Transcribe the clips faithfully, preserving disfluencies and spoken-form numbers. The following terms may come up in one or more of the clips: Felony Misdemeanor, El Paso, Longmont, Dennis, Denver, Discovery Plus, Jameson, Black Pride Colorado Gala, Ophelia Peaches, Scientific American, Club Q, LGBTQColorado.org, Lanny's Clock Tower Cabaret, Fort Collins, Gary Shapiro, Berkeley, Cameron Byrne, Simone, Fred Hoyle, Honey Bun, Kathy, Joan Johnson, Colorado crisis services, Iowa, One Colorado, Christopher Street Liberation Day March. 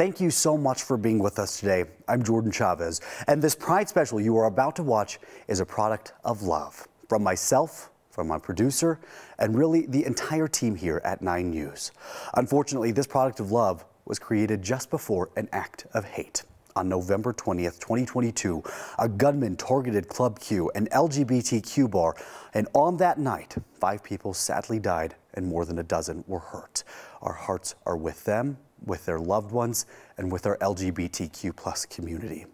Thank you so much for being with us today. I'm Jordan Chavez, and this Pride special you are about to watch is a product of love from myself, from my producer, and really the entire team here at Nine News. Unfortunately, this product of love was created just before an act of hate. On November twentieth, twenty twenty-two, a gunman targeted Club Q, an L G B T Q bar, and on that night, five people sadly died and more than a dozen were hurt. Our hearts are with them, with their loved ones, and with our L G B T Q plus community.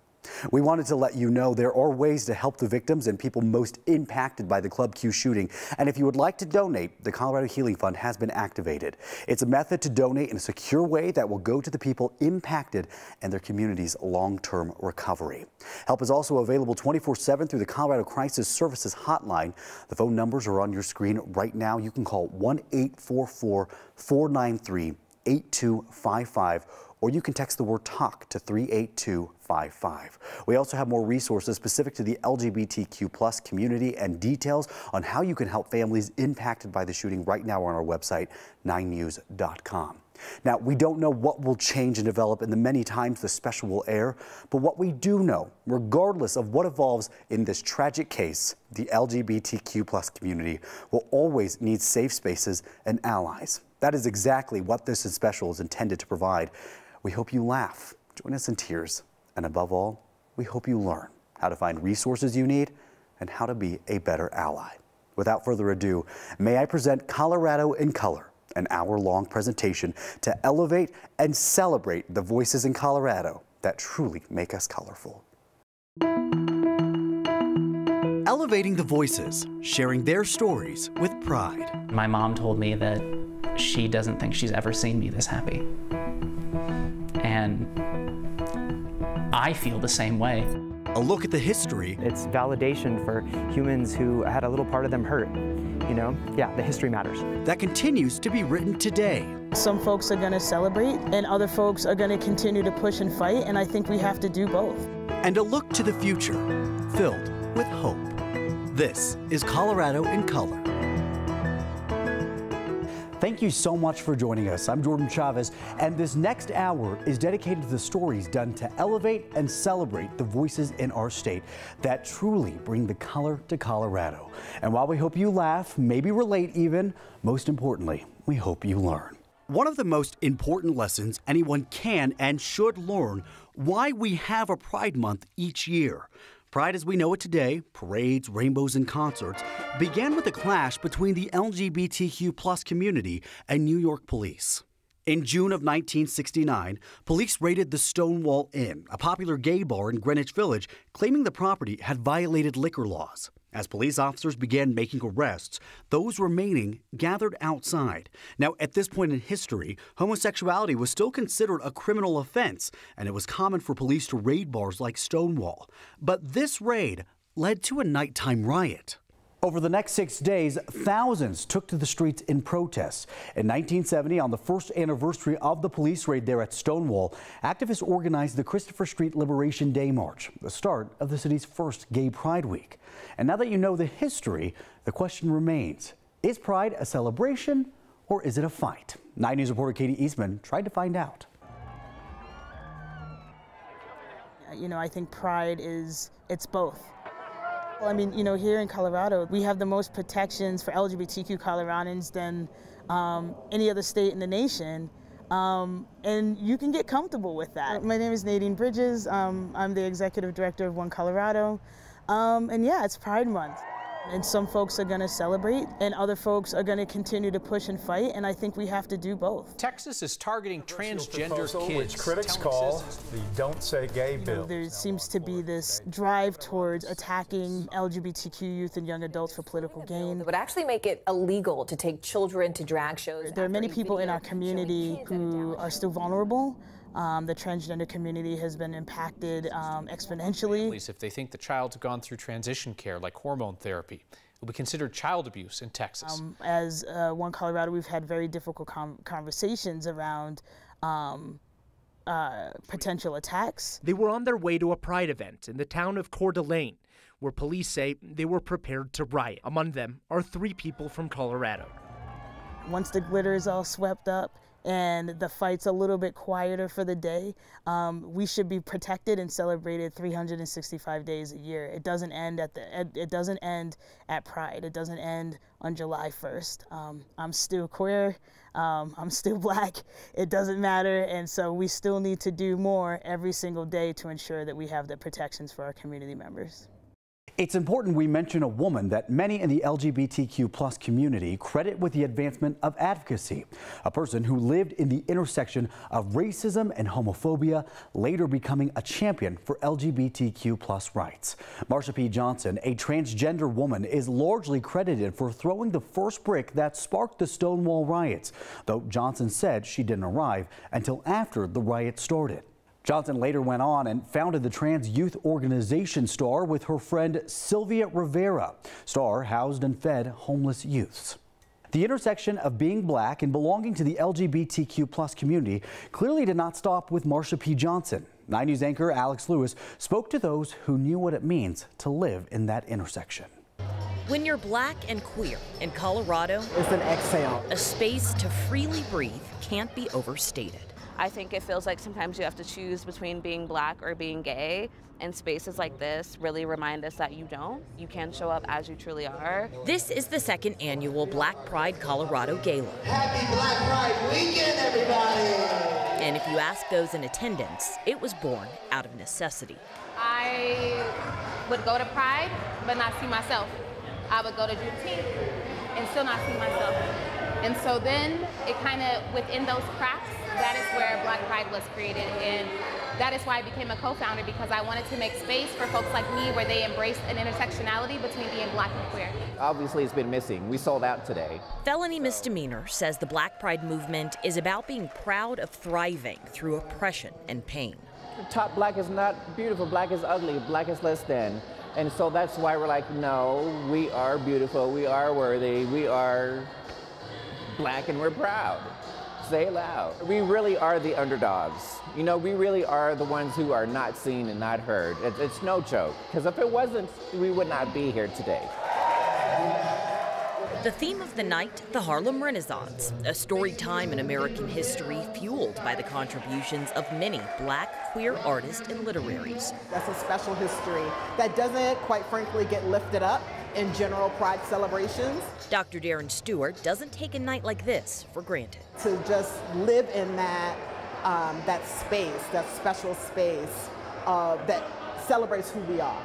We wanted to let you know there are ways to help the victims and people most impacted by the Club Q shooting. And if you would like to donate, the Colorado Healing Fund has been activated. It's a method to donate in a secure way that will go to the people impacted and their community's long-term recovery. Help is also available twenty-four seven through the Colorado Crisis Services Hotline. The phone numbers are on your screen right now. You can call one eight four four, four nine three, eight two five five, or you can text the word TALK to three eight two five five. We also have more resources specific to the L G B T Q plus community, and details on how you can help families impacted by the shooting right now on our website, nine news dot com. Now, we don't know what will change and develop in the many times the special will air, but what we do know, regardless of what evolves in this tragic case, the L G B T Q plus community will always need safe spaces and allies. That is exactly what this special is intended to provide. We hope you laugh, join us in tears, and above all, we hope you learn how to find resources you need and how to be a better ally. Without further ado, may I present Colorado in Color, an hour-long presentation to elevate and celebrate the voices in Colorado that truly make us colorful. Elevating the voices, sharing their stories with pride. My mom told me that she doesn't think she's ever seen me this happy. And I feel the same way. A look at the history. It's validation for humans who had a little part of them hurt. You know, yeah, the history matters. That continues to be written today. Some folks are gonna celebrate and other folks are gonna continue to push and fight, and I think we have to do both. And a look to the future, filled with hope. This is Colorado in Color. Thank you so much for joining us. I'm Jordan Chavez, and this next hour is dedicated to the stories done to elevate and celebrate the voices in our state that truly bring the color to Colorado. And while we hope you laugh, maybe relate even, most importantly, we hope you learn. One of the most important lessons anyone can and should learn: why we have a Pride Month each year. Pride as we know it today, parades, rainbows, and concerts, began with a clash between the L G B T Q plus community and New York police. In June of nineteen sixty-nine, police raided the Stonewall Inn, a popular gay bar in Greenwich Village, claiming the property had violated liquor laws. As police officers began making arrests, those remaining gathered outside. Now, at this point in history, homosexuality was still considered a criminal offense, and it was common for police to raid bars like Stonewall. But this raid led to a nighttime riot. Over the next six days, thousands took to the streets in protest. In nineteen seventy, on the first anniversary of the police raid there at Stonewall, activists organized the Christopher Street Liberation Day March, the start of the city's first Gay Pride Week. And now that you know the history, the question remains, is Pride a celebration or is it a fight? Nine News reporter Katie Eastman tried to find out. You know, I think Pride is, it's both. Well, I mean, you know, here in Colorado, we have the most protections for L G B T Q Coloradans than um, any other state in the nation, um, and you can get comfortable with that. My name is Nadine Bridges. Um, I'm the executive director of One Colorado, um, and yeah, it's Pride Month. And some folks are going to celebrate, and other folks are going to continue to push and fight, and I think we have to do both. Texas is targeting transgender proposal, kids, which critics call the Don't Say Gay bill. You know, there seems to be this drive towards attacking L G B T Q youth and young adults for political gain. It would actually make it illegal to take children to drag shows. There are many people in our community who are still vulnerable. Um, the transgender community has been impacted um, exponentially. If they think the child's gone through transition care, like hormone therapy, it will be considered child abuse in Texas. Um, as uh, One Colorado, we've had very difficult com conversations around um, uh, potential attacks. They were on their way to a Pride event in the town of Coeur d'Alene, where police say they were prepared to riot. Among them are three people from Colorado. Once the glitter is all swept up, and the fight's a little bit quieter for the day, um, we should be protected and celebrated three hundred sixty-five days a year. It doesn't end at the, it doesn't end at Pride. It doesn't end on July first. Um, I'm still queer. Um, I'm still Black. It doesn't matter. And so we still need to do more every single day to ensure that we have the protections for our community members. It's important we mention a woman that many in the L G B T Q plus community credit with the advancement of advocacy. A person who lived in the intersection of racism and homophobia, later becoming a champion for L G B T Q plus rights. Marsha P. Johnson, a transgender woman, is largely credited for throwing the first brick that sparked the Stonewall riots, though Johnson said she didn't arrive until after the riot started. Johnson later went on and founded the trans youth organization STAR with her friend Sylvia Rivera. STAR housed and fed homeless youths. The intersection of being Black and belonging to the L G B T Q plus community clearly did not stop with Marsha P. Johnson. Nine News anchor Alex Lewis spoke to those who knew what it means to live in that intersection. When you're Black and queer in Colorado, it's an exhale. A space to freely breathe can't be overstated. I think it feels like sometimes you have to choose between being Black or being gay, and spaces like this really remind us that you don't. You can show up as you truly are. This is the second annual Black Pride Colorado Gala. Happy Black Pride Weekend, everybody! And if you ask those in attendance, it was born out of necessity. I would go to Pride, but not see myself. I would go to Juneteenth and still not see myself. And so then it kind of, within those cracks, that is where Black Pride was created, and that is why I became a co-founder, because I wanted to make space for folks like me where they embraced an intersectionality between being Black and queer. Obviously, it's been missing. We sold out today. Felony Misdemeanor says the Black Pride movement is about being proud of thriving through oppression and pain. Top Black is not beautiful. Black is ugly. Black is less than. And so that's why we're like, no, we are beautiful. We are worthy. We are Black and we're proud. Say loud. We really are the underdogs. You know, we really are the ones who are not seen and not heard. It's, it's no joke, because if it wasn't, we would not be here today. The theme of the night, the Harlem Renaissance, a storied time in American history fueled by the contributions of many Black, queer artists and literaries. That's a special history that doesn't, quite frankly, get lifted up in general Pride celebrations. Doctor Darren Stewart doesn't take a night like this for granted. To just live in that, um, that space, that special space uh, that celebrates who we are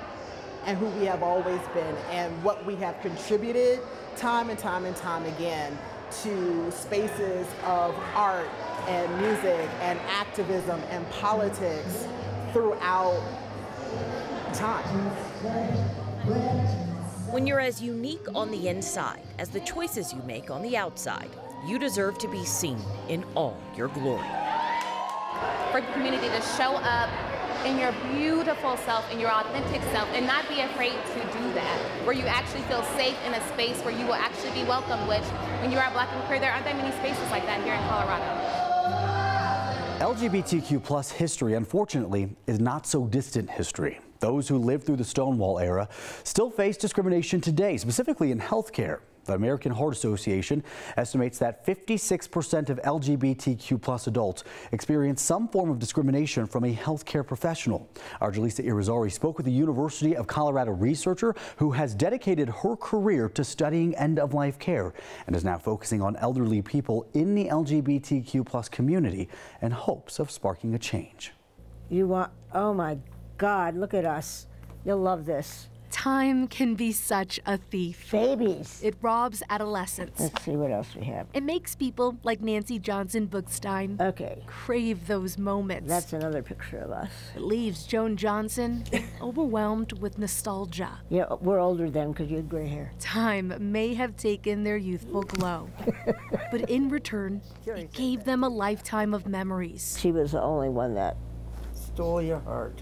and who we have always been and what we have contributed time and time and time again to spaces of art and music and activism and politics throughout time. When you're as unique on the inside as the choices you make on the outside, you deserve to be seen in all your glory. For the community to show up in your beautiful self, in your authentic self, and not be afraid to do that, where you actually feel safe in a space where you will actually be welcome, which when you are Black and queer, there aren't that many spaces like that here in Colorado. L G B T Q plus history, unfortunately, is not so distant history. Those who lived through the Stonewall era still face discrimination today, specifically in healthcare. The American Heart Association estimates that fifty-six percent of L G B T Q plus adults experience some form of discrimination from a healthcare professional. Our Julissa Irizarry spoke with a University of Colorado researcher who has dedicated her career to studying end-of-life care and is now focusing on elderly people in the L G B T Q plus community in hopes of sparking a change. You want, oh my God, look at us. You'll love this. Time can be such a thief. Babies. It robs adolescence. Let's see what else we have. It makes people like Nancy Johnson Bookstein okay. crave those moments. That's another picture of us. It leaves Joan Johnson overwhelmed with nostalgia. Yeah, we're older then because you had gray hair. Time may have taken their youthful glow, but in return, it gave them a lifetime of memories. She was the only one that stole your heart.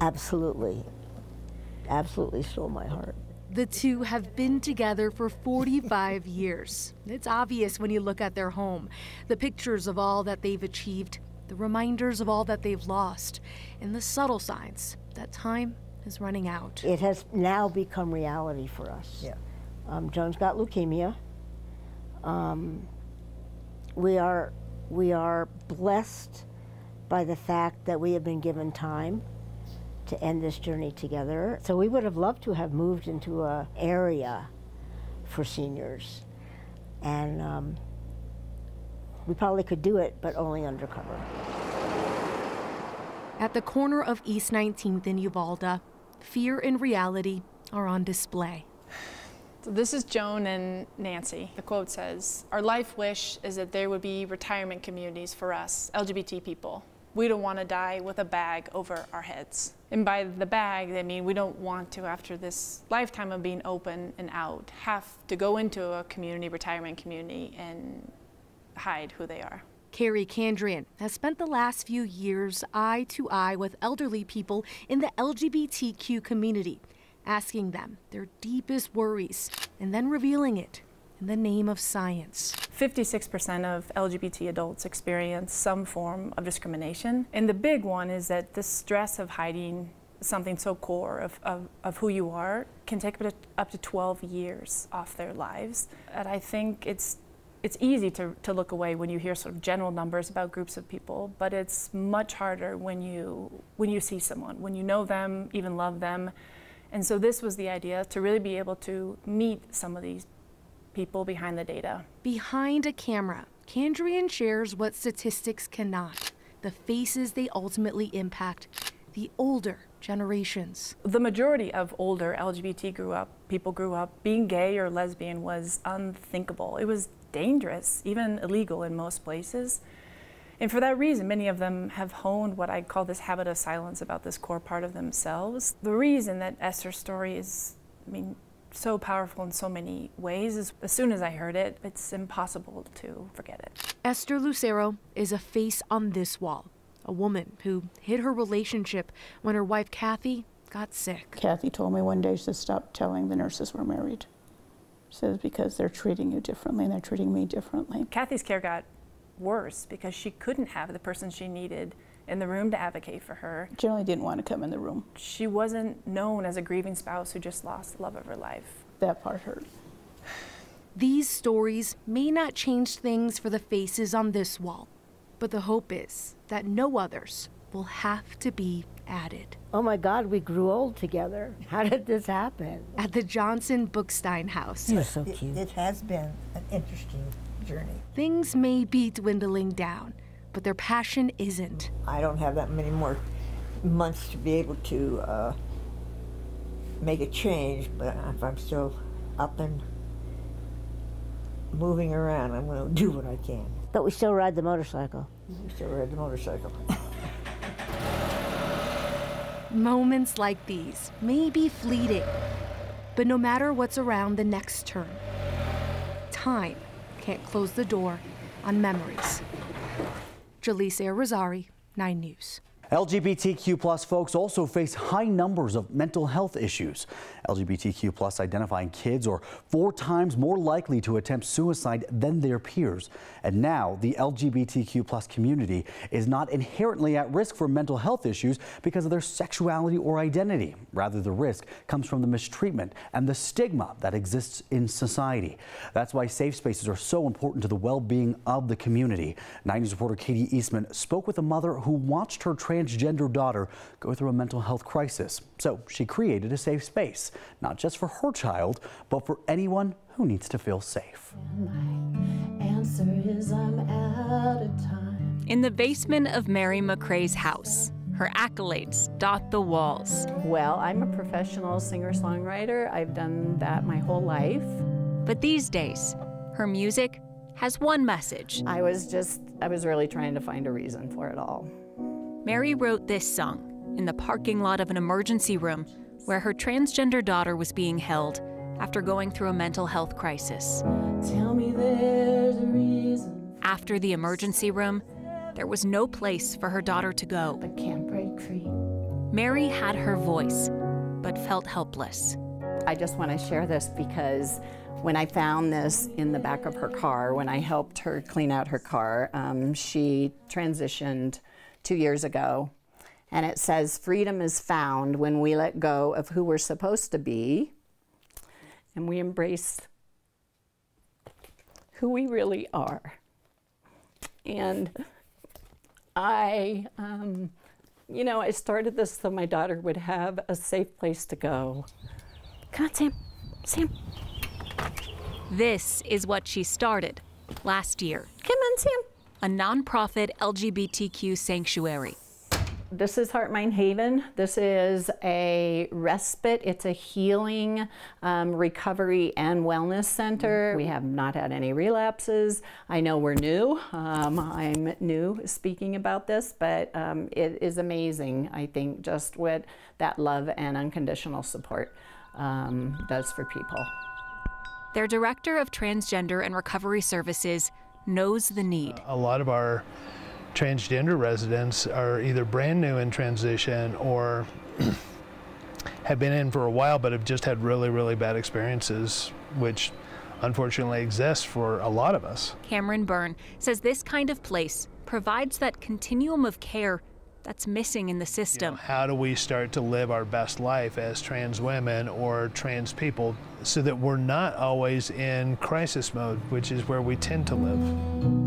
Absolutely. Absolutely stole my heart. The two have been together for forty-five years. It's obvious when you look at their home, the pictures of all that they've achieved, the reminders of all that they've lost, and the subtle signs that time is running out. It has now become reality for us. Yeah. Um, Joan's got leukemia. Um, we are We are blessed by the fact that we have been given time to end this journey together. So we would have loved to have moved into an area for seniors. And um, we probably could do it, but only undercover. At the corner of East nineteenth and Uvalda, fear and reality are on display. So this is Joan and Nancy. The quote says, "Our life wish is that there would be retirement communities for us, L G B T people. We don't want to die with a bag over our heads." And by the bag, they mean we don't want to, after this lifetime of being open and out, have to go into a community, retirement community, and hide who they are. Carrie Kandrian has spent the last few years eye to eye with elderly people in the L G B T Q community, asking them their deepest worries and then revealing it in the name of science. fifty-six percent of L G B T adults experience some form of discrimination. And the big one is that the stress of hiding something so core of, of, of who you are can take up to, up to twelve years off their lives. And I think it's It's easy to, to look away when you hear sort of general numbers about groups of people, but it's much harder when you, when you see someone, when you know them, even love them. And so this was the idea, to really be able to meet some of these people behind the data. Behind a camera, Kandrian shares what statistics cannot, the faces they ultimately impact, the older generations. The majority of older L G B T grew up, people grew up, being gay or lesbian was unthinkable. It was dangerous, even illegal in most places. And for that reason, many of them have honed what I call this habit of silence about this core part of themselves. The reason that Esther's story is, I mean, so powerful in so many ways is as soon as I heard it, it's impossible to forget it. Esther Lucero is a face on this wall, a woman who hid her relationship when her wife Kathy got sick. Kathy told me one day, she said, "Stop telling the nurses we're married." She says, "Because they're treating you differently and they're treating me differently." Kathy's care got worse because she couldn't have the person she needed in the room to advocate for her. Generally didn't want to come in the room. She wasn't known as a grieving spouse who just lost the love of her life. That part hurt. These stories may not change things for the faces on this wall, but the hope is that no others will have to be added. Oh my God, we grew old together. How did this happen? At the Johnson Bookstein house. You're so cute. It, it has been an interesting journey. Things may be dwindling down, but their passion isn't. I don't have that many more months to be able to uh, make a change, but if I'm still up and moving around, I'm going to do what I can. But we still ride the motorcycle. We still ride the motorcycle. Moments like these may be fleeting, but no matter what's around the next turn, time can't close the door on memories. Julissa Irizarry, Nine News. L G B T Q plus folks also face high numbers of mental health issues. L G B T Q plus identifying kids are four times more likely to attempt suicide than their peers. And now the L G B T Q plus community is not inherently at risk for mental health issues because of their sexuality or identity. Rather, the risk comes from the mistreatment and the stigma that exists in society. That's why safe spaces are so important to the well-being of the community. Nine News reporter Katie Eastman spoke with a mother who watched her train transgender daughter go through a mental health crisis. So she created a safe space, not just for her child, but for anyone who needs to feel safe. My answer is I'm out of time. In the basement of Mary McCrae's house, her accolades dot the walls. Well, I'm a professional singer-songwriter. I've done that my whole life. But these days, her music has one message. I was just, I was really trying to find a reason for it all. Mary wrote this song in the parking lot of an emergency room where her transgender daughter was being held after going through a mental health crisis. Tell me there's a reason. After the emergency room, there was no place for her daughter to go. But can't break free. Mary had her voice, but felt helpless. I just want to share this because when I found this in the back of her car, when I helped her clean out her car, um, she transitioned two years ago, and it says, "Freedom is found when we let go of who we're supposed to be and we embrace who we really are." And I, um, you know, I started this so my daughter would have a safe place to go. Come on, Sam, Sam. This is what she started last year. Come on, Sam. A nonprofit L G B T Q sanctuary. This is Heart Mind Haven. This is a respite. It's a healing, um, recovery, and wellness center. We have not had any relapses. I know we're new. Um, I'm new speaking about this, but um, it is amazing, I think, just what that love and unconditional support um, does for people. Their director of transgender and recovery services knows the need. A lot of our transgender residents are either brand new in transition or have been in for a while but have just had really, really bad experiences, which unfortunately exists for a lot of us. Cameron Byrne says this kind of place provides that continuum of care that's missing in the system. You know, how do we start to live our best life as trans women or trans people so that we're not always in crisis mode, which is where we tend to live?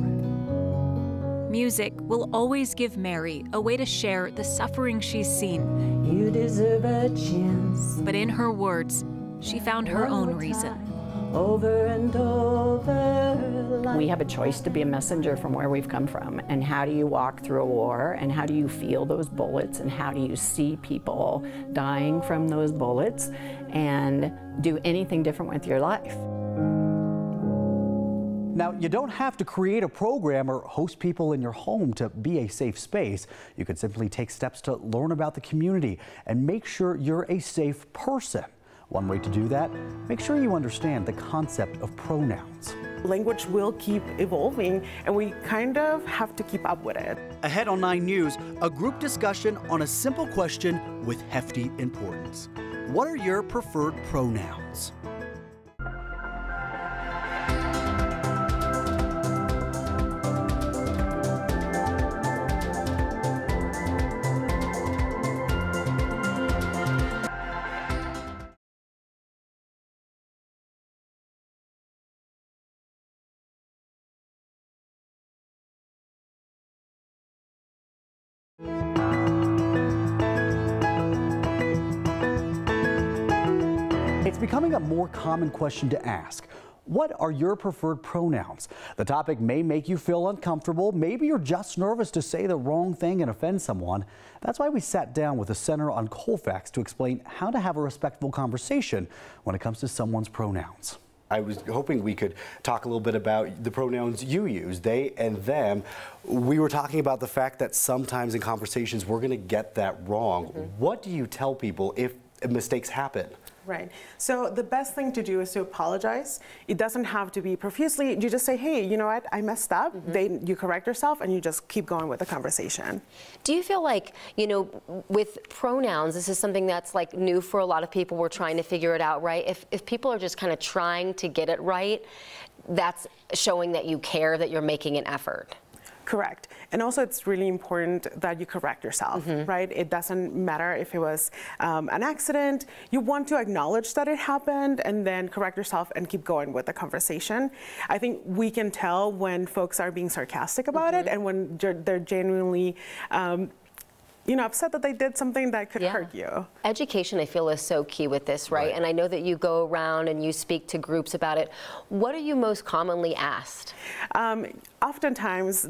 Music will always give Mary a way to share the suffering she's seen. You deserve a chance. But in her words, she found her own reason. Over and over. We have a choice to be a messenger from where we've come from. And how do you walk through a war? And how do you feel those bullets? And how do you see people dying from those bullets? And do anything different with your life? Now, you don't have to create a program or host people in your home to be a safe space. You can simply take steps to learn about the community and make sure you're a safe person. One way to do that, make sure you understand the concept of pronouns. Language will keep evolving, and we kind of have to keep up with it. Ahead on Nine News, a group discussion on a simple question with hefty importance. What are your preferred pronouns? It's becoming a more common question to ask. What are your preferred pronouns? The topic may make you feel uncomfortable. Maybe you're just nervous to say the wrong thing and offend someone. That's why we sat down with the Center on Colfax to explain how to have a respectful conversation when it comes to someone's pronouns. I was hoping we could talk a little bit about the pronouns you use, they and them. We were talking about the fact that sometimes in conversations we're going to get that wrong. Mm-hmm. What do you tell people if mistakes happen? Right. So the best thing to do is to apologize. It doesn't have to be profusely. You just say, hey, you know what? I messed up. Mm-hmm. They, you correct yourself and you just keep going with the conversation. Do you feel like, you know, with pronouns, this is something that's like new for a lot of people. We're trying to figure it out, right? If, if people are just kind of trying to get it right, that's showing that you care, that you're making an effort. Correct. And also it's really important that you correct yourself, mm-hmm. right? It doesn't matter if it was um, an accident. You want to acknowledge that it happened and then correct yourself and keep going with the conversation. I think we can tell when folks are being sarcastic about mm-hmm. it and when they're genuinely um, you know, upset that they did something that could yeah. hurt you. Education, I feel, is so key with this, right? right? And I know that you go around and you speak to groups about it. What are you most commonly asked? Um, oftentimes,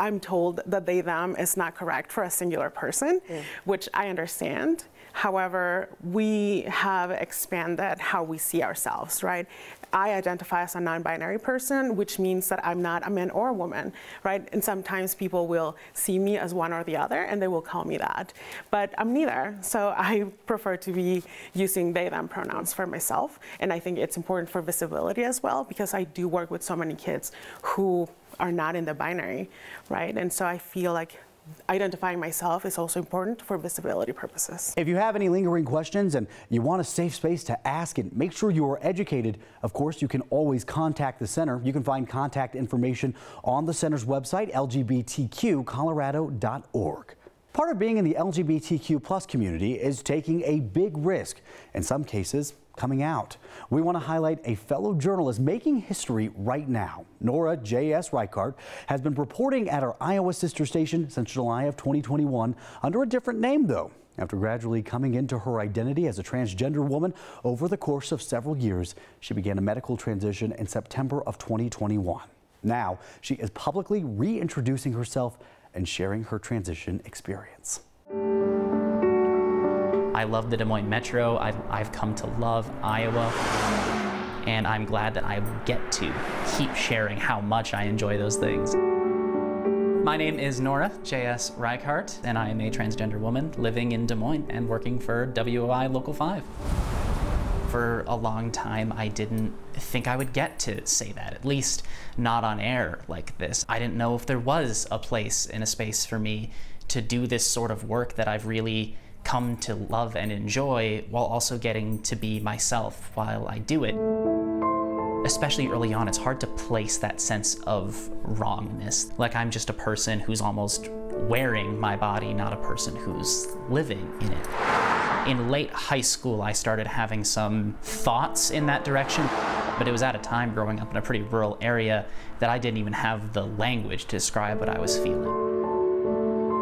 I'm told that they, them is not correct for a singular person, mm. which I understand. However, we have expanded how we see ourselves, right? I identify as a non-binary person, which means that I'm not a man or a woman, right? And sometimes people will see me as one or the other, and they will call me that. But I'm neither, so I prefer to be using they, them pronouns for myself. And I think it's important for visibility as well, because I do work with so many kids who are not in the binary, right? And so I feel like identifying myself is also important for visibility purposes. If you have any lingering questions and you want a safe space to ask and make sure you are educated, of course, you can always contact the center. You can find contact information on the center's website, L G B T Q Colorado dot org. Part of being in the L G B T Q plus community is taking a big risk, in some cases, coming out. We want to highlight a fellow journalist making history right now. Nora J S. Reichardt has been reporting at our Iowa sister station since July of twenty twenty-one under a different name, though, after gradually coming into her identity as a transgender woman over the course of several years. She began a medical transition in September of twenty twenty-one. Now she is publicly reintroducing herself and sharing her transition experience. I love the Des Moines Metro. I've, I've come to love Iowa, and I'm glad that I get to keep sharing how much I enjoy those things. My name is Nora J S. Reichardt, and I am a transgender woman living in Des Moines and working for W O I Local five. For a long time, I didn't think I would get to say that, at least not on air like this. I didn't know if there was a place and a space for me to do this sort of work that I've really come to love and enjoy, while also getting to be myself while I do it. Especially early on, it's hard to place that sense of wrongness. Like, I'm just a person who's almost wearing my body, not a person who's living in it. In late high school, I started having some thoughts in that direction, but it was at a time growing up in a pretty rural area that I didn't even have the language to describe what I was feeling.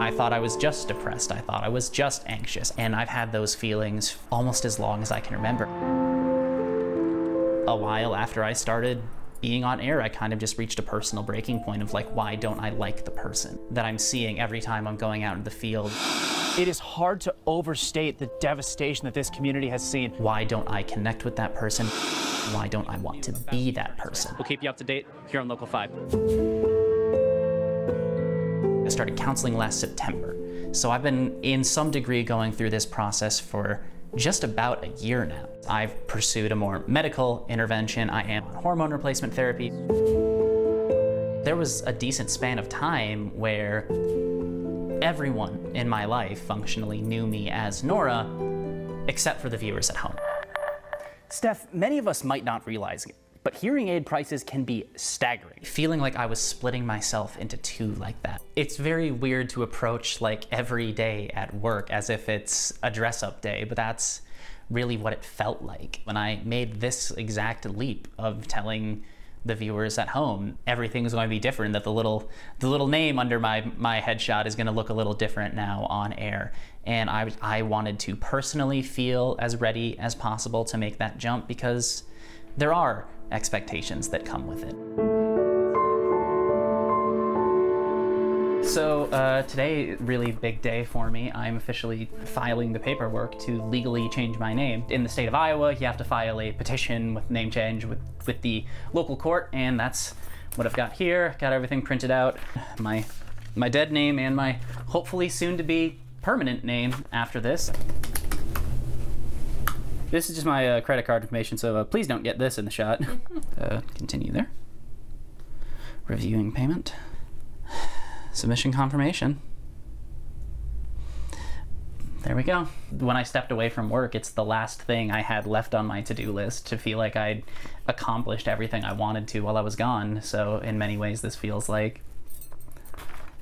I thought I was just depressed. I thought I was just anxious. And I've had those feelings almost as long as I can remember. A while after I started being on air, I kind of just reached a personal breaking point of like, why don't I like the person that I'm seeing every time I'm going out in the field? It is hard to overstate the devastation that this community has seen. Why don't I connect with that person? Why don't I want to be that person? We'll keep you up to date here on Local five. I started counseling last September, so I've been in some degree going through this process for just about a year now. I've pursued a more medical intervention. I am on hormone replacement therapy. There was a decent span of time where everyone in my life functionally knew me as Nora, except for the viewers at home. Steph, many of us might not realize it, but hearing aid prices can be staggering. Feeling like I was splitting myself into two like that. It's very weird to approach like every day at work as if it's a dress-up day, but that's really what it felt like when I made this exact leap of telling the viewers at home everything is going to be different, that the little the little name under my my headshot is going to look a little different now on air. And I I wanted to personally feel as ready as possible to make that jump, because there are expectations that come with it. So uh, today, really big day for me. I'm officially filing the paperwork to legally change my name. In the state of Iowa, you have to file a petition with name change with, with the local court, and that's what I've got here. Got everything printed out. My, my dead name and my hopefully soon-to-be permanent name after this. This is just my uh, credit card information, so uh, please don't get this in the shot. uh, continue there. Reviewing payment. Submission confirmation. There we go. When I stepped away from work, it's the last thing I had left on my to-do list to feel like I'd accomplished everything I wanted to while I was gone. So in many ways, this feels like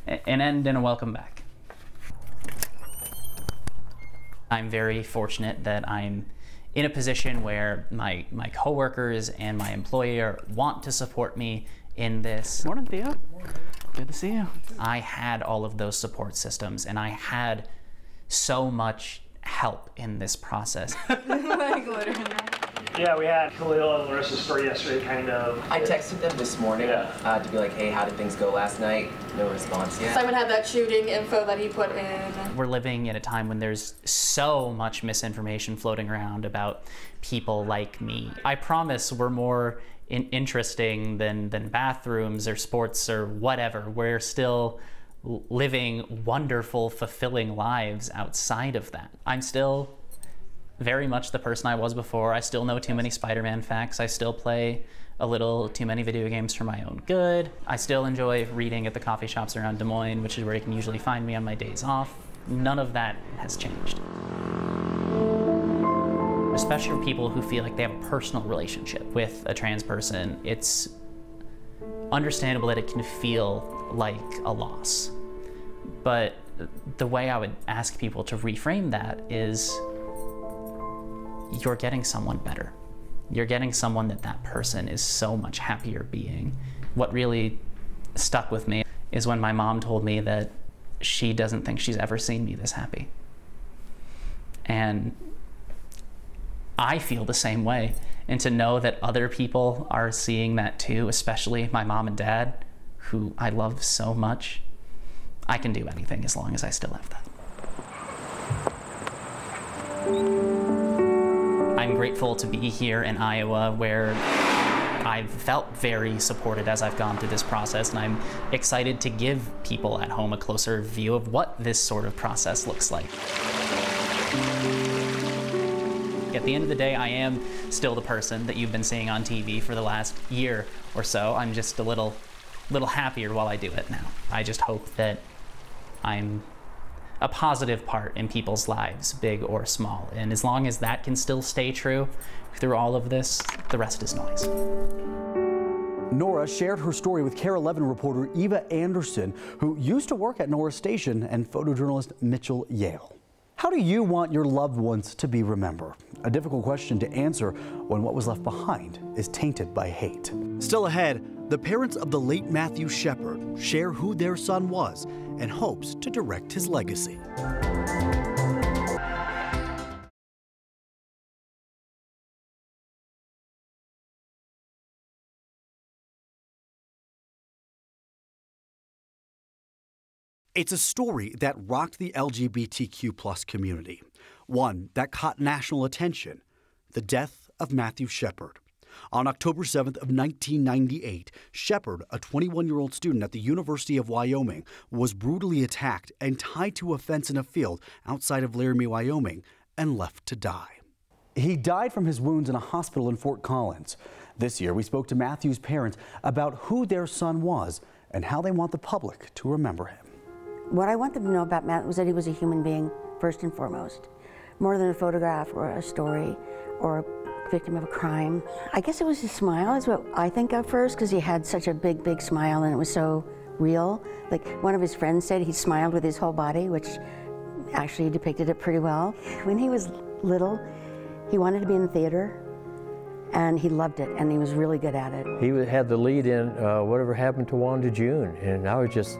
an end and a welcome back. I'm very fortunate that I'm in a position where my, my coworkers and my employer want to support me in this. Morning, Theo. Morning. Good to see you. I had all of those support systems, and I had so much help in this process. Like, literally. Yeah, we had Khalil and Larissa's story yesterday, kind of. I texted them this morning yeah. uh, to be like, hey, how did things go last night? No response yet. Simon had that shooting info that he put in. We're living in a time when there's so much misinformation floating around about people like me. I promise we're more in interesting than, than bathrooms or sports or whatever. We're still living wonderful, fulfilling lives outside of that. I'm still very much the person I was before. I still know too many Spider-Man facts. I still play a little too many video games for my own good. I still enjoy reading at the coffee shops around Des Moines, which is where you can usually find me on my days off. None of that has changed. Especially for people who feel like they have a personal relationship with a trans person, it's understandable that it can feel like a loss. But the way I would ask people to reframe that is, you're getting someone better. You're getting someone that that person is so much happier being. What really stuck with me is when my mom told me that she doesn't think she's ever seen me this happy. And I feel the same way. And to know that other people are seeing that too, especially my mom and dad, who I love so much, I can do anything as long as I still have that. I'm grateful to be here in Iowa, where I've felt very supported as I've gone through this process, and I'm excited to give people at home a closer view of what this sort of process looks like. At the end of the day, I am still the person that you've been seeing on T V for the last year or so. I'm just a little, little happier while I do it now. I just hope that I'm a positive part in people's lives, big or small. And as long as that can still stay true through all of this, the rest is noise. Nora shared her story with Care eleven reporter Eva Anderson, who used to work at Nora Station, and photojournalist Mitchell Yale. How do you want your loved ones to be remembered? A difficult question to answer when what was left behind is tainted by hate. Still ahead, the parents of the late Matthew Shepard share who their son was and hopes to direct his legacy. It's a story that rocked the L G B T Q plus community, one that caught national attention, the death of Matthew Shepard. On October seventh of nineteen ninety-eight, Shepard, a twenty-one-year-old student at the University of Wyoming, was brutally attacked and tied to a fence in a field outside of Laramie, Wyoming, and left to die. He died from his wounds in a hospital in Fort Collins. This year, we spoke to Matthew's parents about who their son was and how they want the public to remember him. What I want them to know about Matt was that he was a human being, first and foremost, more than a photograph or a story or a victim of a crime. I guess it was his smile is what I think of first, because he had such a big, big smile and it was so real. Like one of his friends said, he smiled with his whole body, which actually depicted it pretty well. When he was little, he wanted to be in the theater, and he loved it, and he was really good at it. He had the lead in uh, Whatever Happened to Wanda June, and I was just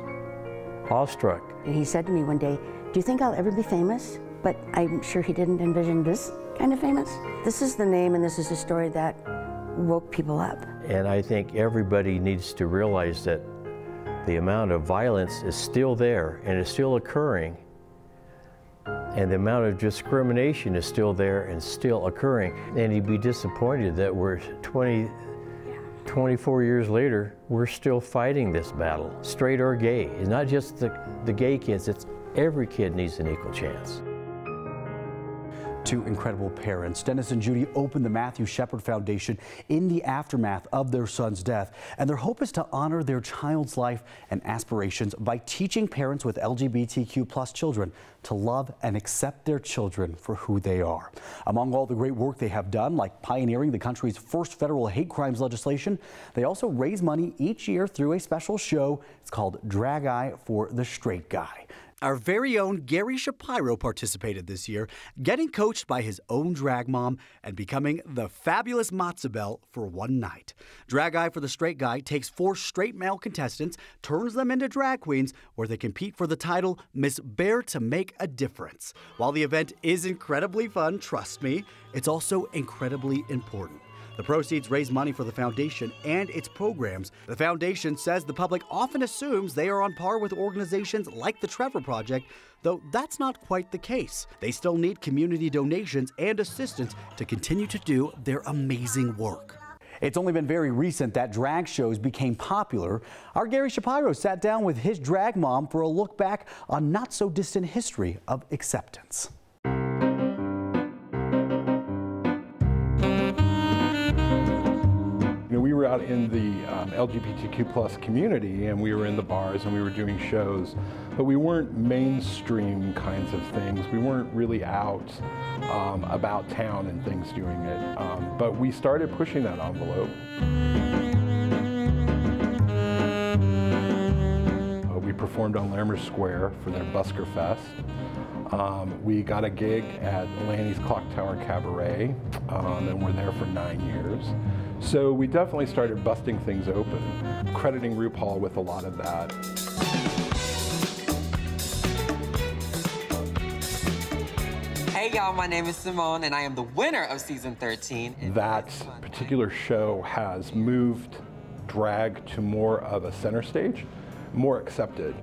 awestruck. And he said to me one day, "Do you think I'll ever be famous?" But I'm sure he didn't envision this kind of famous. This is the name, and this is a story that woke people up. And I think everybody needs to realize that the amount of violence is still there and is still occurring. And the amount of discrimination is still there and still occurring. And you'd be disappointed that we're twenty, twenty-four years later, we're still fighting this battle, straight or gay. It's not just the, the gay kids, it's every kid needs an equal chance. Two incredible parents. Dennis and Judy opened the Matthew Shepard Foundation in the aftermath of their son's death, and their hope is to honor their child's life and aspirations by teaching parents with L G B T Q plus children to love and accept their children for who they are. Among all the great work they have done, like pioneering the country's first federal hate crimes legislation, they also raise money each year through a special show. It's called Drag Eye for the Straight Guy. Our very own Gary Shapiro participated this year, getting coached by his own drag mom and becoming the fabulous matzo ball for one night. Drag Eye for the Straight Guy takes four straight male contestants, turns them into drag queens, where they compete for the title Miss Bear to Make a Difference. While the event is incredibly fun, trust me, it's also incredibly important. The proceeds raise money for the foundation and its programs. The foundation says the public often assumes they are on par with organizations like the Trevor Project, though that's not quite the case. They still need community donations and assistance to continue to do their amazing work. It's only been very recent that drag shows became popular. Our Gary Shapiro sat down with his drag mom for a look back on not so distant history of acceptance. We were out in the um, L G B T Q plus community, and we were in the bars and we were doing shows, but we weren't mainstream kinds of things. We weren't really out um, about town and things doing it, um, but we started pushing that envelope. performed on Larimer Square for their Busker Fest. Um, we got a gig at Lanny's Clock Tower Cabaret, um, and we're there for nine years. So we definitely started busting things open, crediting RuPaul with a lot of that. Hey y'all, my name is Simone, and I am the winner of season thirteen. That particular show has moved drag to more of a center stage, more accepted,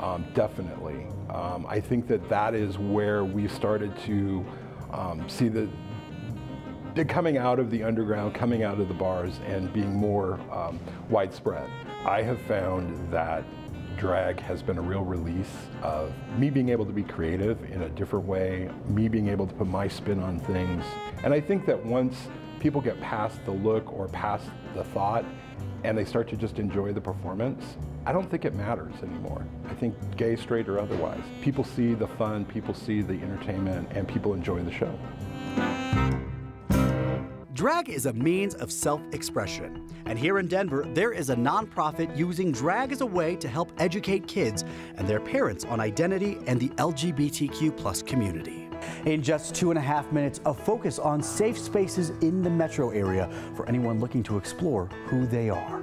um, definitely. Um, I think that that is where we started to um, see the, the coming out of the underground, coming out of the bars, and being more um, widespread. I have found that drag has been a real release of me being able to be creative in a different way, me being able to put my spin on things. And I think that once people get past the look or past the thought, and they start to just enjoy the performance, I don't think it matters anymore. I think gay, straight, or otherwise. People see the fun, people see the entertainment, and people enjoy the show. Drag is a means of self-expression. And here in Denver, there is a nonprofit using drag as a way to help educate kids and their parents on identity and the L G B T Q plus community. In just two and a half minutes, a focus on safe spaces in the metro area for anyone looking to explore who they are.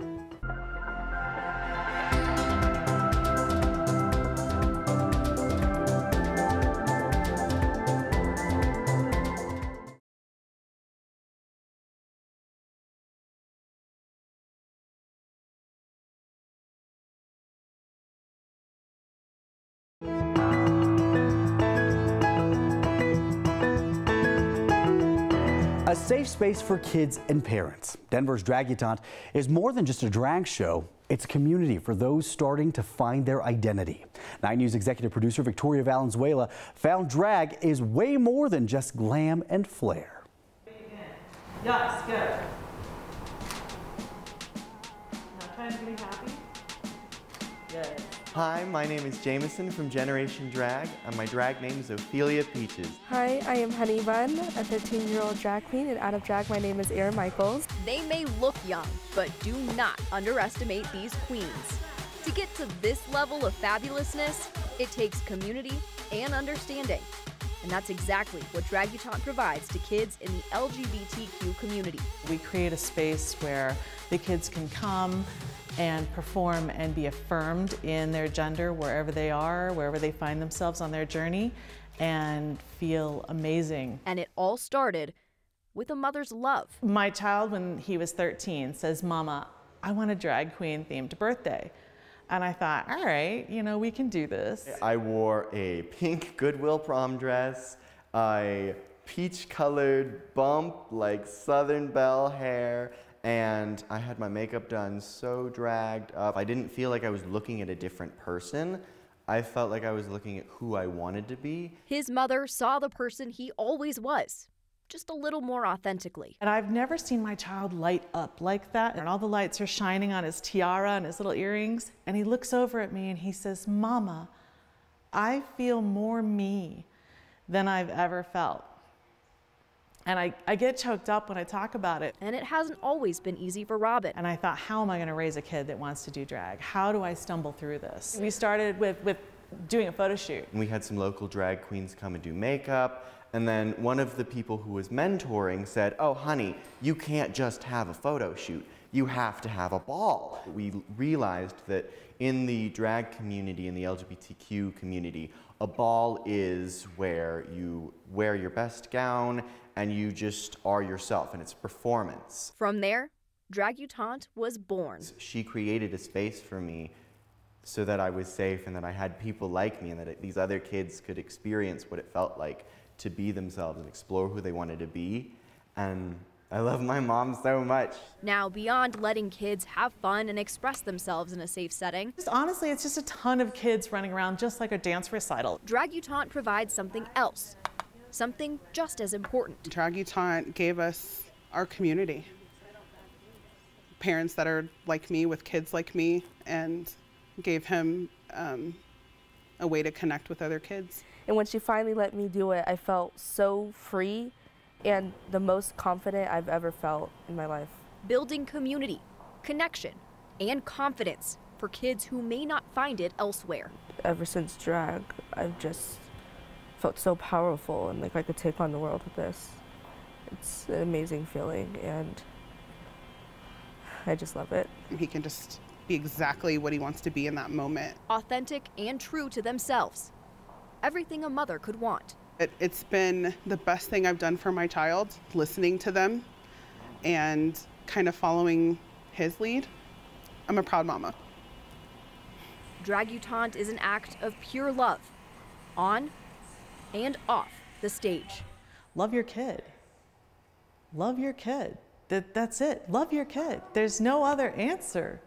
A safe space for kids and parents. Denver's Dragutante is more than just a drag show. It's a community for those starting to find their identity. Nine News executive producer Victoria Valenzuela found drag is way more than just glam and flair. Yes, good. Not trying to be happy. Good. Hi, my name is Jameson from Generation Drag, and my drag name is Ophelia Peaches. Hi, I am Honey Bun, a fifteen-year-old drag queen, and out of drag, my name is Erin Michaels. They may look young, but do not underestimate these queens. To get to this level of fabulousness, it takes community and understanding. And that's exactly what Dragutante provides to kids in the L G B T Q community. We create a space where the kids can come and perform and be affirmed in their gender wherever they are, wherever they find themselves on their journey, and feel amazing. And it all started with a mother's love. My child, when he was thirteen, says, "Mama, I want a drag queen themed birthday." And I thought, all right, you know, we can do this. I wore a pink Goodwill prom dress, a peach-colored bump, like Southern Belle hair, and I had my makeup done so dragged up. I didn't feel like I was looking at a different person. I felt like I was looking at who I wanted to be. His mother saw the person he always was, just a little more authentically. And I've never seen my child light up like that. And all the lights are shining on his tiara and his little earrings. And he looks over at me and he says, "Mama, I feel more me than I've ever felt." And I, I get choked up when I talk about it. And it hasn't always been easy for Robin. And I thought, how am I gonna raise a kid that wants to do drag? How do I stumble through this? We started with, with doing a photo shoot. We had some local drag queens come and do makeup. And then one of the people who was mentoring said, "Oh, honey, you can't just have a photo shoot. You have to have a ball." We realized that in the drag community, in the L G B T Q community, a ball is where you wear your best gown and you just are yourself, and it's performance. From there, Dragutante was born. She created a space for me so that I was safe and that I had people like me and that it, these other kids could experience what it felt like to be themselves and explore who they wanted to be. And I love my mom so much. Now, beyond letting kids have fun and express themselves in a safe setting, just honestly, it's just a ton of kids running around just like a dance recital. Dragutante provides something else, something just as important. Dragutante gave us our community. Parents that are like me with kids like me, and gave him um, a way to connect with other kids. And when she finally let me do it, I felt so free and the most confident I've ever felt in my life. Building community, connection, and confidence for kids who may not find it elsewhere. Ever since drag, I've just felt so powerful and like I could take on the world with this. It's an amazing feeling and I just love it. He can just be exactly what he wants to be in that moment. Authentic and true to themselves. Everything a mother could want. It, it's been the best thing I've done for my child, listening to them and kind of following his lead. I'm a proud mama. Dragutante is an act of pure love, on and off the stage. Love your kid. Love your kid. That, that's it. Love your kid. There's no other answer.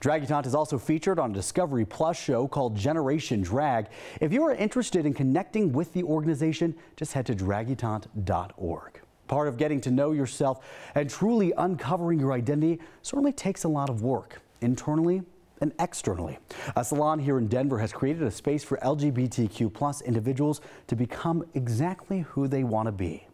Dragutante is also featured on a Discovery Plus show called Generation Drag. If you are interested in connecting with the organization, just head to dragutante dot org. Part of getting to know yourself and truly uncovering your identity certainly takes a lot of work, internally and externally. A salon here in Denver has created a space for L G B T Q plus individuals to become exactly who they want to be.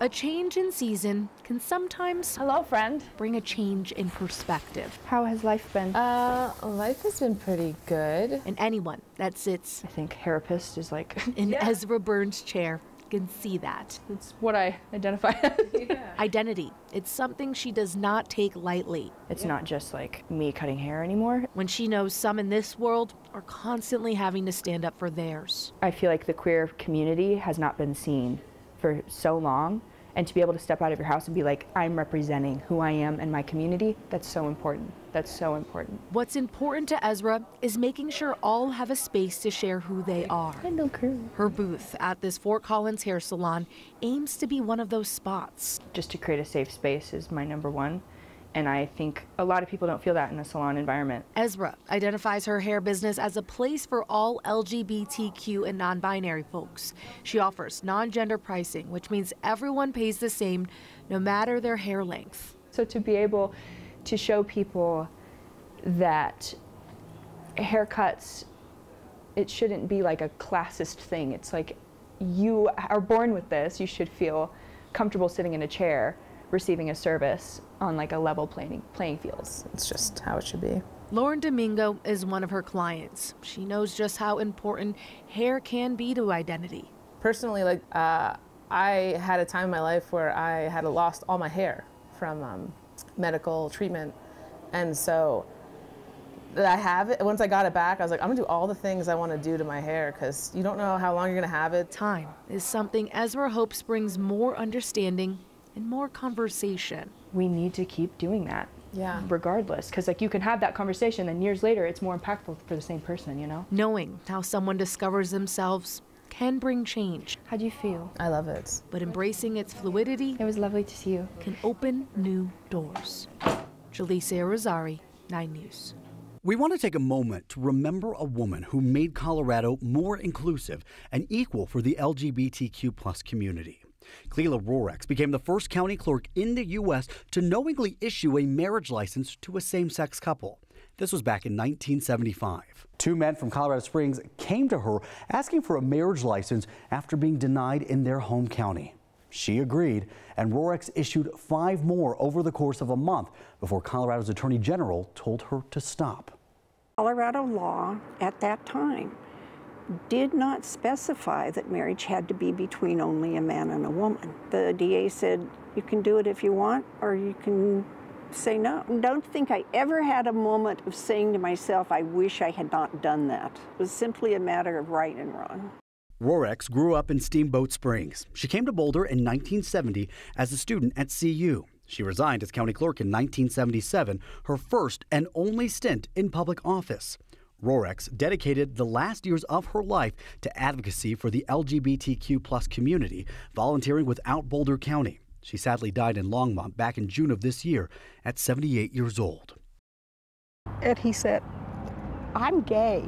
A change in season can sometimes Hello, friend. bring a change in perspective. How has life been? Uh, life has been pretty good. And anyone that sits, I think therapist is like in yeah. Ezra Burns' chair can see that. It's what I identify as. Yeah. Identity. It's something she does not take lightly. It's yeah. not just like me cutting hair anymore. When she knows some in this world are constantly having to stand up for theirs. I feel like the queer community has not been seen for so long, and to be able to step out of your house and be like, I'm representing who I am and my community, that's so important. That's so important. What's important to Ezra is making sure all have a space to share who they are. Hello, crew. Her booth at this Fort Collins hair salon aims to be one of those spots. Just to create a safe space is my number one, and I think a lot of people don't feel that in a salon environment. Ezra identifies her hair business as a place for all L G B T Q and non-binary folks. She offers non-gender pricing, which means everyone pays the same, no matter their hair length. So to be able to show people that haircuts, it shouldn't be like a classist thing. It's like, you are born with this, you should feel comfortable sitting in a chair receiving a service on like a level playing playing fields. It's just how it should be. Lauren Domingo is one of her clients. She knows just how important hair can be to identity. Personally, like uh, I had a time in my life where I had lost all my hair from um, medical treatment, and so that I have it. Once I got it back, I was like, I'm gonna do all the things I want to do to my hair, because you don't know how long you're gonna have it. Time is something Ezra hopes brings more understanding and more conversation. We need to keep doing that, yeah, regardless, because like you can have that conversation and years later it's more impactful for the same person, you know? Knowing how someone discovers themselves can bring change. How do you feel? I love it. But embracing its fluidity, it was lovely to see you, can open new doors. Julissa Irizarry, Nine News. We want to take a moment to remember a woman who made Colorado more inclusive and equal for the L G B T Q plus community. Cleila Rorex became the first county clerk in the U S to knowingly issue a marriage license to a same-sex couple. This was back in nineteen seventy-five. Two men from Colorado Springs came to her asking for a marriage license after being denied in their home county. She agreed, and Rorex issued five more over the course of a month before Colorado's Attorney General told her to stop. Colorado law at that time did not specify that marriage had to be between only a man and a woman. The D A said, you can do it if you want, or you can say no. I don't think I ever had a moment of saying to myself, I wish I had not done that. It was simply a matter of right and wrong. Rorex grew up in Steamboat Springs. She came to Boulder in nineteen seventy as a student at C U. She resigned as county clerk in nineteen seventy-seven, her first and only stint in public office. Rorex dedicated the last years of her life to advocacy for the L G B T Q plus community, volunteering without Boulder County. She sadly died in Longmont back in June of this year at seventy-eight years old. And he said, I'm gay.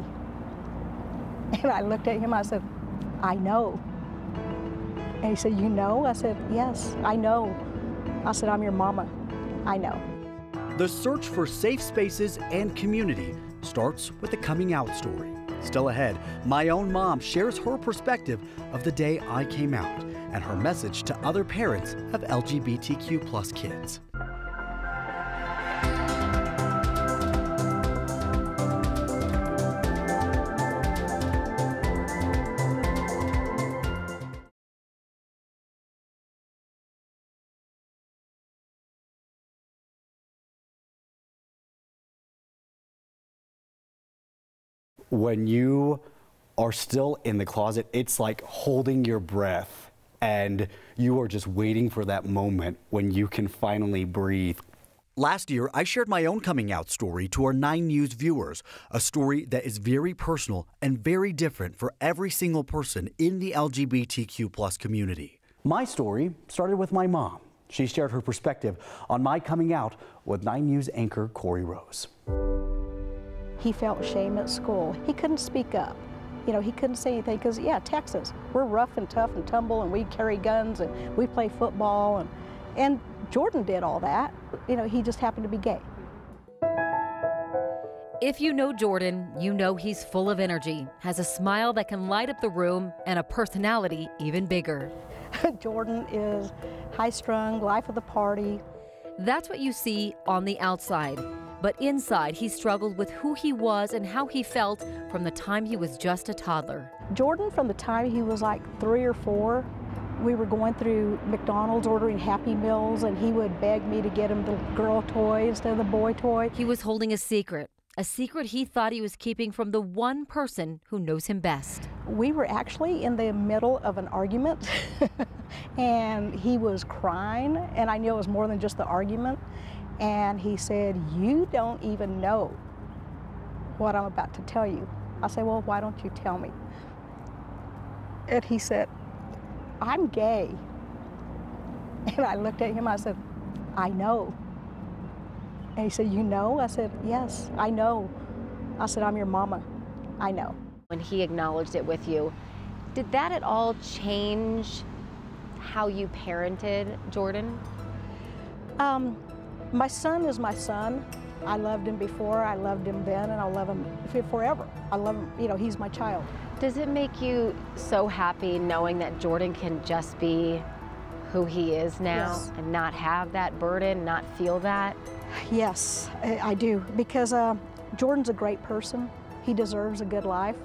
And I looked at him, I said, I know. And he said, you know? I said, yes, I know. I said, I'm your mama. I know. The search for safe spaces and community starts with the coming out story. Still ahead, my own mom shares her perspective of the day I came out and her message to other parents of L G B T Q plus kids. when you are still in the closet, it's like holding your breath and you are just waiting for that moment when you can finally breathe. Last year, I shared my own coming out story to our Nine News viewers, a story that is very personal and very different for every single person in the L G B T Q plus community. My story started with my mom. She shared her perspective on my coming out with Nine News anchor Corey Rose. He felt shame at school. He couldn't speak up. You know, he couldn't say anything because, yeah, Texas, we're rough and tough and tumble and we carry guns and we play football. And, and Jordan did all that. You know, he just happened to be gay. If you know Jordan, you know he's full of energy, has a smile that can light up the room and a personality even bigger. Jordan is high-strung, life of the party. That's what you see on the outside. But inside, he struggled with who he was and how he felt from the time he was just a toddler. Jordan, from the time he was like three or four, we were going through McDonald's ordering Happy Meals, and he would beg me to get him the girl toy instead of the boy toy. He was holding a secret, a secret he thought he was keeping from the one person who knows him best. We were actually in the middle of an argument, and he was crying, and I knew it was more than just the argument. And he said, you don't even know what I'm about to tell you. I said, well, why don't you tell me? And he said, I'm gay. And I looked at him, I said, I know. And he said, you know? I said, yes, I know. I said, I'm your mama, I know. When he acknowledged it with you, did that at all change how you parented Jordan? Um. My son is my son. I loved him before, I loved him then, and I'll love him forever. I love him, you know, he's my child. Does it make you so happy knowing that Jordan can just be who he is now? Yes. And not have that burden, not feel that? Yes, I do, because uh, Jordan's a great person. He deserves a good life,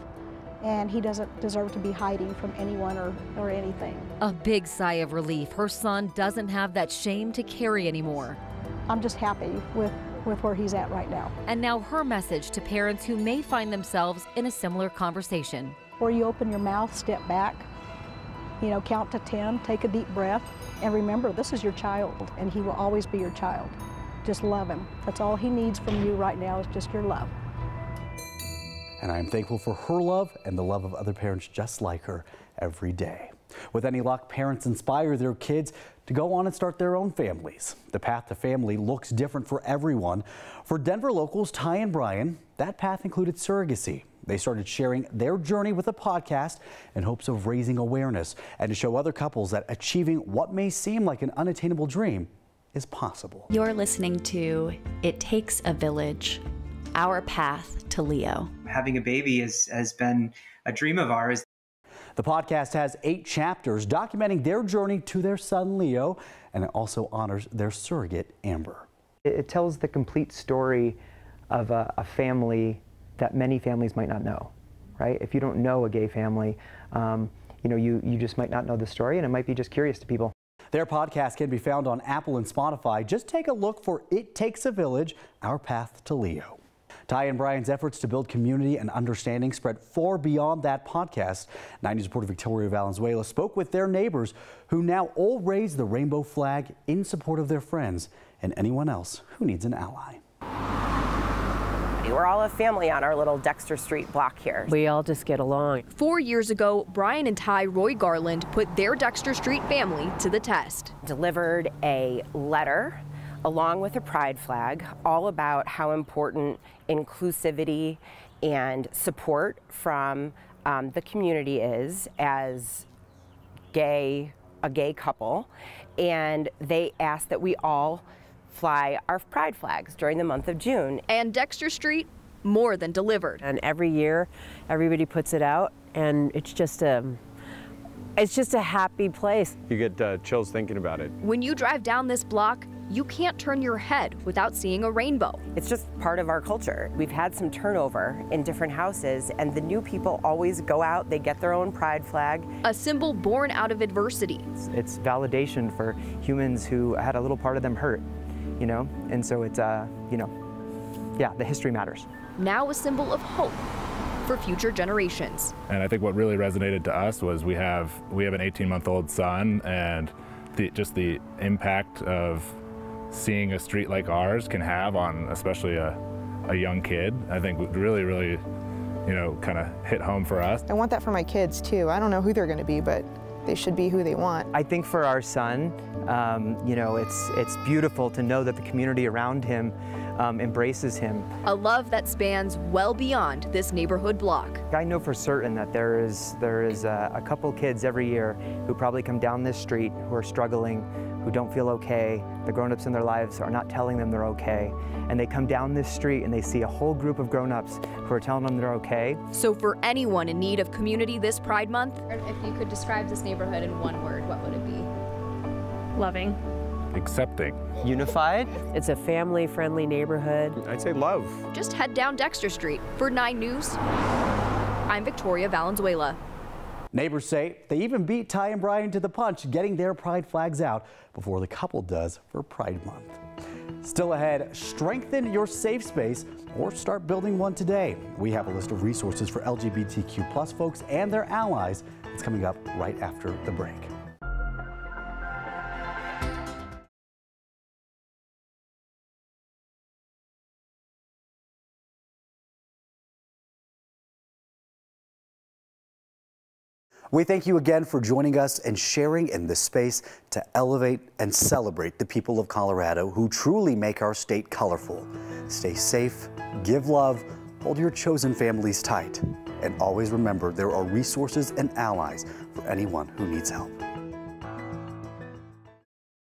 and he doesn't deserve to be hiding from anyone or, or anything. A big sigh of relief. Her son doesn't have that shame to carry anymore. I'm just happy with, with where he's at right now. And now her message to parents who may find themselves in a similar conversation. Before you open your mouth, step back, you know, count to ten, take a deep breath, and remember, this is your child, and he will always be your child. Just love him. That's all he needs from you right now is just your love. And I am thankful for her love and the love of other parents just like her every day. With any luck, parents inspire their kids to go on and start their own families. The path to family looks different for everyone. For Denver locals Ty and Brian, that path included surrogacy. They started sharing their journey with a podcast in hopes of raising awareness and to show other couples that achieving what may seem like an unattainable dream is possible. You're listening to It Takes a Village, Our Path to Leo. Having a baby is, has been a dream of ours. The podcast has eight chapters documenting their journey to their son, Leo, and it also honors their surrogate, Amber. It tells the complete story of a, a family that many families might not know, right? If you don't know a gay family, um, you know, you, you just might not know the story, and it might be just curious to people. Their podcast can be found on Apple and Spotify. Just take a look for It Takes a Village, Our Path to Leo. Ty and Brian's efforts to build community and understanding spread far beyond that podcast. Nine News reporter Victoria Valenzuela spoke with their neighbors, who now all raise the rainbow flag in support of their friends and anyone else who needs an ally. We're all a family on our little Dexter Street block here. We all just get along. Four years ago, Brian and Ty Roy Garland put their Dexter Street family to the test. Delivered a letter along with a pride flag, all about how important inclusivity and support from um, the community is as gay, a gay couple. And they asked that we all fly our pride flags during the month of June. And Dexter Street more than delivered. And every year, everybody puts it out, and it's just a, it's just a happy place. You get uh, chills thinking about it. When you drive down this block, you can't turn your head without seeing a rainbow. It's just part of our culture. We've had some turnover in different houses, and the new people always go out, they get their own pride flag. A symbol born out of adversity. It's, it's validation for humans who had a little part of them hurt, you know? And so it's, uh, you know, yeah, the history matters. Now a symbol of hope for future generations. And I think what really resonated to us was we have we have an eighteen-month-old son, and the, just the impact of seeing a street like ours can have on especially a, a young kid, I think really, really, you know, kind of hit home for us. I want that for my kids too. I don't know who they're going to be, but they should be who they want. I think for our son, um, you know, it's it's beautiful to know that the community around him um, embraces him. A love that spans well beyond this neighborhood block. I know for certain that there is there is a, a couple kids every year who probably come down this street who are struggling, who don't feel okay. The grown-ups in their lives are not telling them they're okay. And they come down this street and they see a whole group of grown-ups who are telling them they're okay. So for anyone in need of community this Pride Month. If you could describe this neighborhood in one word, what would it be? Loving. Accepting. Unified. It's a family-friendly neighborhood. I'd say love. Just head down Dexter Street. For Nine News, I'm Victoria Valenzuela. Neighbors say they even beat Ty and Brian to the punch, getting their pride flags out before the couple does for Pride Month. Still ahead, strengthen your safe space or start building one today. We have a list of resources for L G B T Q plus folks and their allies. It's coming up right after the break. We thank you again for joining us and sharing in this space to elevate and celebrate the people of Colorado who truly make our state colorful. Stay safe, give love, hold your chosen families tight, and always remember there are resources and allies for anyone who needs help.